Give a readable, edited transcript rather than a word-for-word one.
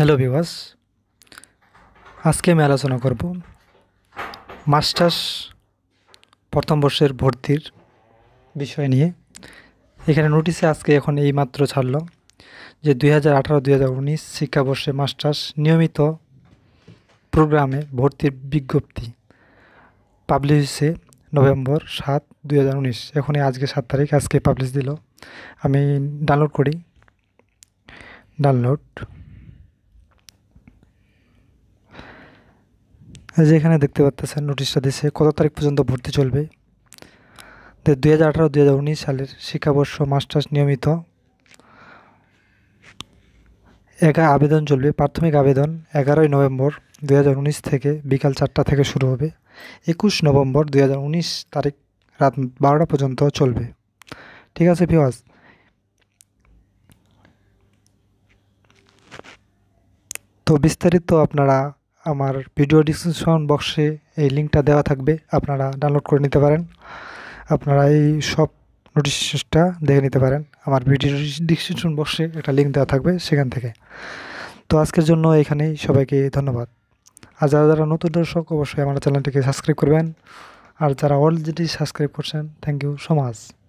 Hello viewers, আজকে আমি আলোচনা করব মাস্টার্স প্রথম বর্ষের ভর্তির বিষয় নিয়ে। এখানে নোটিশে আজকে এখন এই মাত্র ছাড়ল যে 2018-2019 শিক্ষাবর্ষে মাস্টার্স নিয়মিত প্রোগ্রামে ভর্তির বিজ্ঞপ্তি পাবলিশ হয়েছে November 7, 2019। এখনই আজকে 7 তারিখ, আজকে পাবলিশ দিল। আমি ডাউনলোড করি, যে এখানে দেখতে পাচ্ছেন নোটিশটা দিয়েছে কত তারিখ পর্যন্ত ভর্তি চলবে। 2018-2019 সালের শিক্ষাবর্ষ মাস্টার্স নিয়মিত একা আবেদন চলবে। প্রাথমিক আবেদন 11ই নভেম্বর 2019 থেকে বিকাল 4টা থেকে শুরু হবে। 21 নভেম্বর 2019 তারিখ রাত 12টা পর্যন্ত চলবে। ঠিক আছে ভিউয়ার্স, তো বিস্তারিত আপনারা আমার ভিডিও ডিসক্রিপশন বক্সে এই লিঙ্কটা দেওয়া থাকবে, আপনারা ডাউনলোড করে নিতে পারেন। আপনারা এই সব নোটিশটা দেখে নিতে পারেন। আমার ভিডিও ডিসক্রিপশন বক্সে একটা লিঙ্ক দেওয়া থাকবে সেখান থেকে। তো আজকের জন্য এখানেই, সবাইকে ধন্যবাদ। আর যারা যারা নতুন দর্শক অবশ্যই আমার চ্যানেলটিকে সাবস্ক্রাইব করবেন, আর যারা অলরেডি সাবস্ক্রাইব করছেন থ্যাংক ইউ সো মাচ।